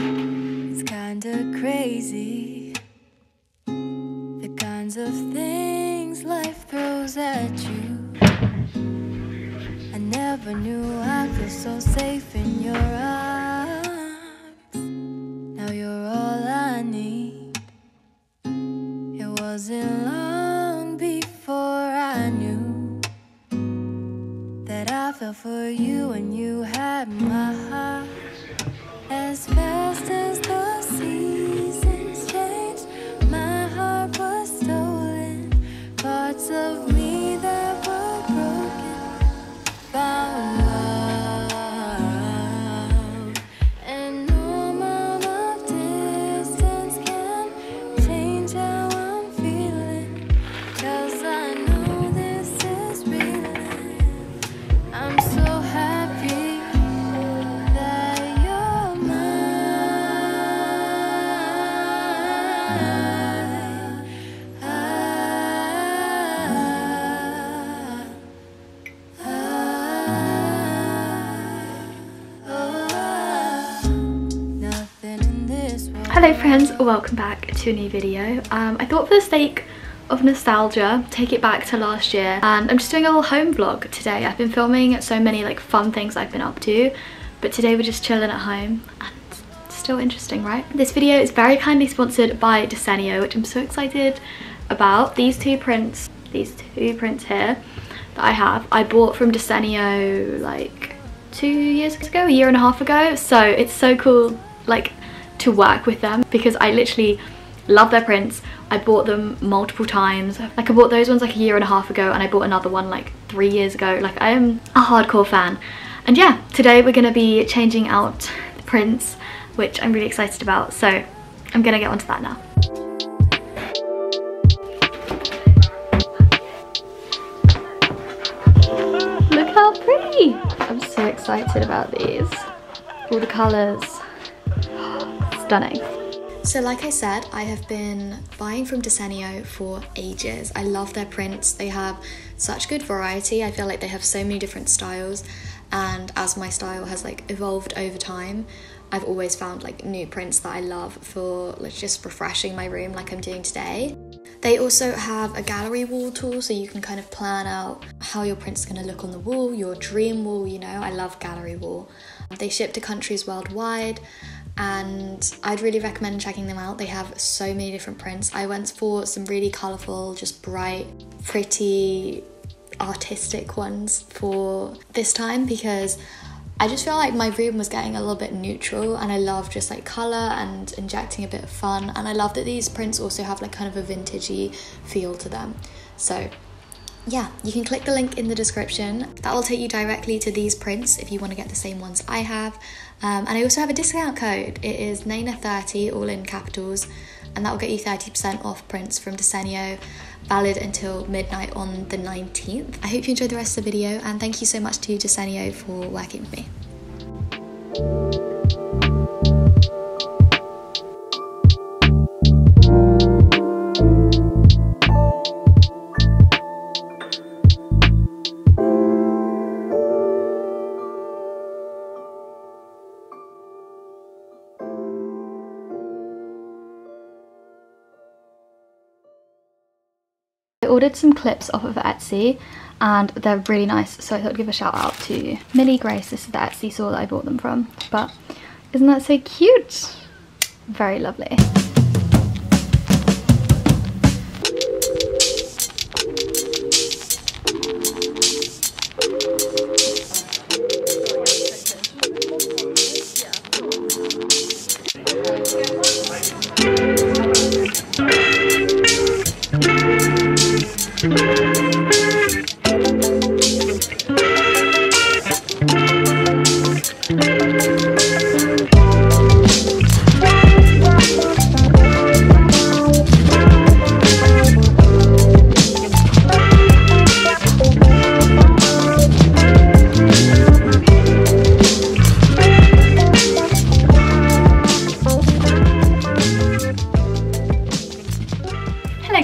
It's kinda crazy, the kinds of things life throws at you. I never knew I feel so safe in your arms. Now you're all I need. It wasn't long before I knew that I fell for you and you had my heart. As fast as the seasons change, my heart was stolen. Parts of me that were broken found love. And no amount of distance can change how I'm feeling, 'cause I know this is real. I'm so happy that Hello friends, welcome back to a new video. I thought for the sake of nostalgia, take it back to last year, and I'm just doing a little home vlog today. I've been filming so many like fun things I've been up to, but today we're just chilling at home and it's still interesting, right? This video is very kindly sponsored by Desenio, which I'm so excited about. These two prints here that I have, I bought from Desenio like 2 years ago, a year and a half ago. So it's so cool like to work with them because I literally love their prints. I bought them multiple times. Like I bought those ones like a year and a half ago and I bought another one like 3 years ago. Like I am a hardcore fan. And yeah, today we're gonna be changing out the prints, which I'm really excited about. So I'm gonna get onto that now. Look how pretty! I'm so excited about these. All the colours. Stunning. So like I said, I have been buying from Desenio for ages. I love their prints. They have such good variety. I feel like they have so many different styles, and as my style has like evolved over time, I've always found like new prints that I love for like just refreshing my room like I'm doing today. They also have a gallery wall tool, so you can kind of plan out how your print's gonna look on the wall, your dream wall, you know. I love gallery wall. They ship to countries worldwide, and I'd really recommend checking them out. They have so many different prints. I went for some really colourful, just bright, pretty, artistic ones for this time because I just feel like my room was getting a little bit neutral, and I love just like colour and injecting a bit of fun, and I love that these prints also have like kind of a vintagey feel to them. So yeah, you can click the link in the description. That will take you directly to these prints if you want to get the same ones I have. And I also have a discount code. It is NAYNA30, all in capitals, and that will get you 30% off prints from Desenio, valid until midnight on the 19th. I hope you enjoyed the rest of the video, and thank you so much to Desenio for working with me. I ordered some clips off of Etsy and they're really nice, so I thought I'd give a shout out to Millie Grace. This is the Etsy store that I bought them from, but isn't that so cute? Very lovely.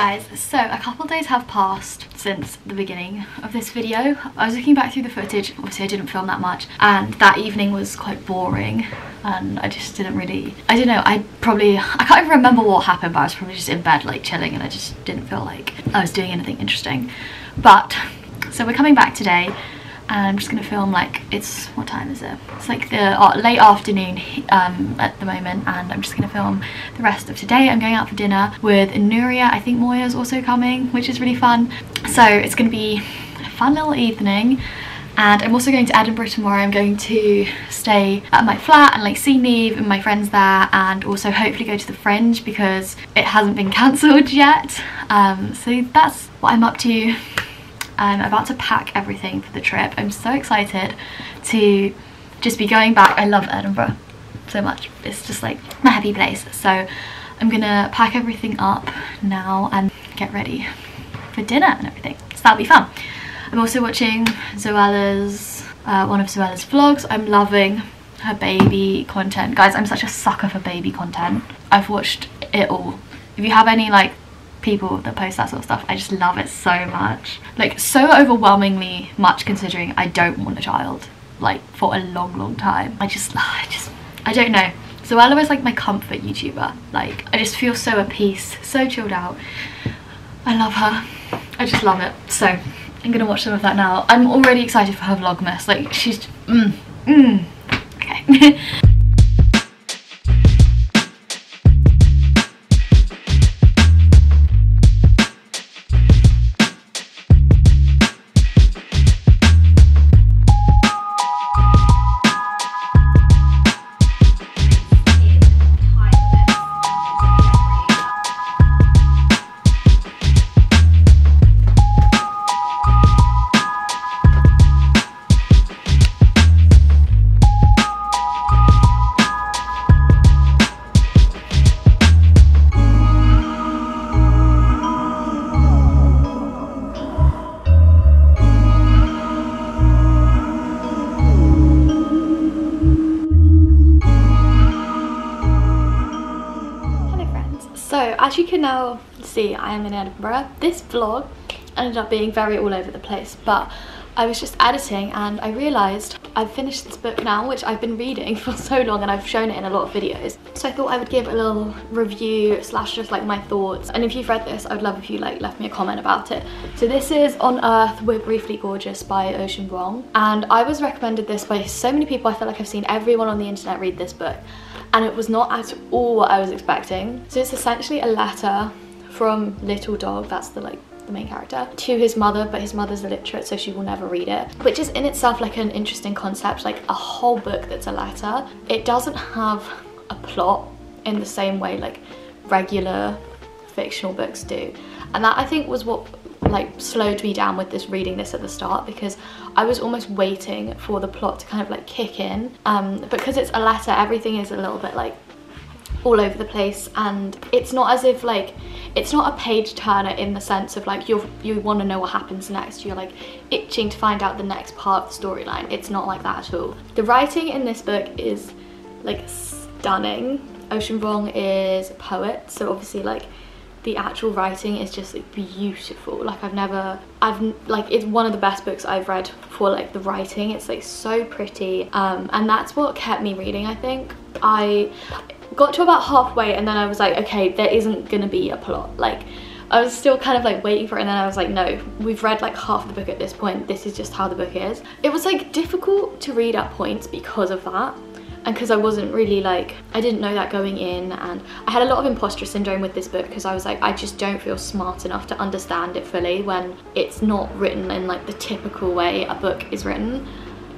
guys, so a couple days have passed since the beginning of this video. I was looking back through the footage, obviously I didn't film that much, and that evening was quite boring and I just didn't really, I don't know, I can't even remember what happened, but I was probably just in bed like chilling and I just didn't feel like I was doing anything interesting. But, so we're coming back today. And I'm just going to film like, what time is it? It's like the late afternoon at the moment, and I'm just going to film the rest of today. I'm going out for dinner with Nuria. I think Moya's also coming, which is really fun. So it's going to be a fun little evening. And I'm also going to Edinburgh tomorrow. I'm going to stay at my flat and like see Neve and my friends there, and also hopefully go to the Fringe because it hasn't been cancelled yet. So that's what I'm up to. I'm about to pack everything for the trip. I'm so excited to just be going back. I love Edinburgh so much. It's just like my happy place. So I'm gonna pack everything up now and get ready for dinner and everything. So that'll be fun. I'm also watching Zoella's, one of Zoella's vlogs. I'm loving her baby content. Guys, I'm such a sucker for baby content. I've watched it all. If you have any like people that post that sort of stuff, I just love it so much, like so overwhelmingly much, considering I don't want a child like for a long time. I don't know, Zoella is like my comfort YouTuber. Like I just feel so at peace, so chilled out. I love her, I just love it. So I'm gonna watch some of that now. I'm already excited for her vlogmas, like she's okay. As you can now see, I am in Edinburgh. This vlog ended up being very all over the place, but I was just editing and I realised I've finished this book now, which I've been reading for so long and I've shown it in a lot of videos. So I thought I would give a little review / just like my thoughts. And if you've read this, I would love if you like left me a comment about it. So this is On Earth We're Briefly Gorgeous by Ocean Vuong. And I was recommended this by so many people. I feel like I've seen everyone on the internet read this book. And it was not at all what I was expecting. So it's essentially a letter from Little Dog, that's the main character, to his mother, but his mother's illiterate, so she will never read it, which is in itself like an interesting concept, like a whole book that's a letter. It doesn't have a plot in the same way like regular fictional books do. And that I think was what like slowed me down with reading this at the start, because I was almost waiting for the plot to kind of like kick in. Because it's a letter, everything is a little bit like all over the place, and it's not as if like, it's not a page turner in the sense of like you want to know what happens next, you're like itching to find out the next part of the storyline. It's not like that at all. The writing in this book is like stunning. Ocean Vuong is a poet, so obviously like the actual writing is just like beautiful. Like it's one of the best books I've read for like the writing. It's like so pretty, and that's what kept me reading. I think I got to about halfway and then I was like, okay, there isn't gonna be a plot. Like I was still kind of like waiting for it, and then I was like, no, we've read like half the book at this point, this is just how the book is. It was like difficult to read at points because of that, and because I wasn't really like, I didn't know that going in, and I had a lot of imposter syndrome with this book because I was like, I just don't feel smart enough to understand it fully when it's not written in like the typical way a book is written.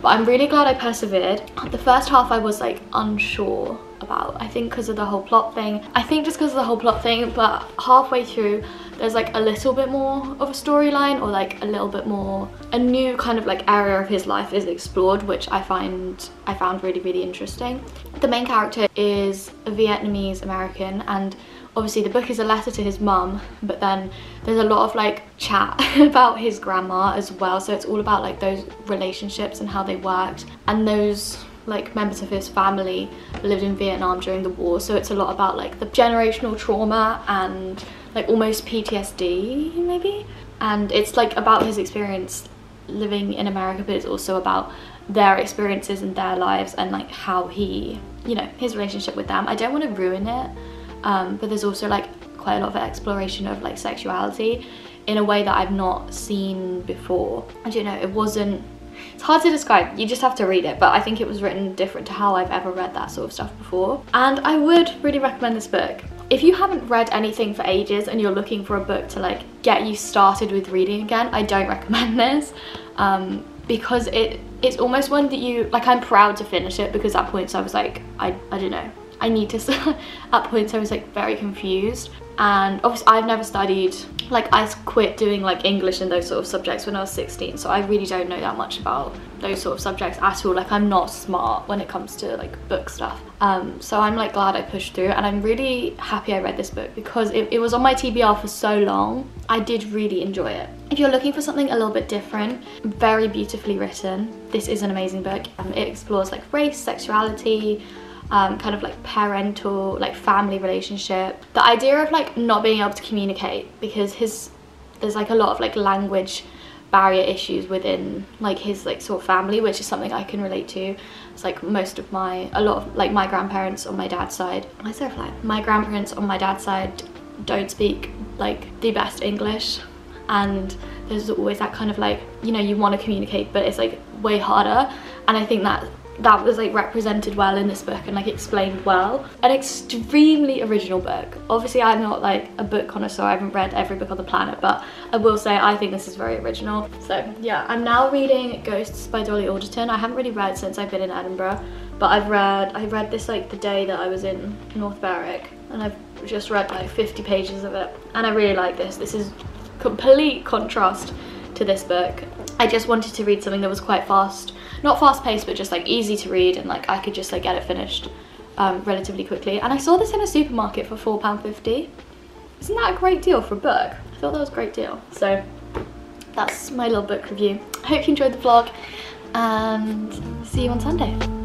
But I'm really glad I persevered. The first half I was like unsure about, I think because of the whole plot thing. But halfway through there's like a little bit more of a storyline, or like a little bit more, a new kind of like area of his life is explored, which I found really interesting. The main character is a Vietnamese American, and obviously the book is a letter to his mum, but then there's a lot of like chat about his grandma as well. So it's all about like those relationships and how they worked, and those like members of his family lived in Vietnam during the war, so it's a lot about like the generational trauma and like almost PTSD maybe, and it's like about his experience living in America, but it's also about their experiences and their lives and like how he, you know, his relationship with them. I don't want to ruin it, but there's also like quite a lot of exploration of like sexuality in a way that I've not seen before. And you know, it wasn't, it's hard to describe, you just have to read it, but I think it was written different to how I've ever read that sort of stuff before. And I would really recommend this book. If you haven't read anything for ages and you're looking for a book to like get you started with reading again, I don't recommend this, because it's almost one that you, like, I'm proud to finish it, because at points I was like, I don't know, I need to, at points I was like very confused. And obviously I've never studied, like I quit doing like English and those sort of subjects when I was 16, so I really don't know that much about those sort of subjects at all. Like I'm not smart when it comes to like book stuff, so I'm like glad I pushed through, and I'm really happy I read this book because it was on my TBR for so long. I did really enjoy it. If you're looking for something a little bit different, very beautifully written, this is an amazing book. It explores like race, sexuality, kind of like parental, like family relationship, the idea of like not being able to communicate, because there's like a lot of like language barrier issues within like his like sort of family, which is something I can relate to. It's like a lot of my grandparents on my dad's side, my grandparents on my dad's side don't speak like the best English, and there's always that kind of like, you know, you want to communicate but it's like way harder, and I think that was like represented well in this book and like explained well. An extremely original book. Obviously I'm not like a book connoisseur, I haven't read every book on the planet, but I will say I think this is very original. So yeah, I'm now reading Ghosts by Dolly Alderton. I haven't really read since I've been in Edinburgh, but I read this like the day that I was in North Berwick, and I've just read like 50 pages of it, and I really like this. This is complete contrast to this book. I just wanted to read something that was quite fast, not fast paced, but just like easy to read, and like I could just like get it finished relatively quickly. And I saw this in a supermarket for £4.50. Isn't that a great deal for a book? I thought that was a great deal. So that's my little book review. I hope you enjoyed the vlog, and see you on Sunday.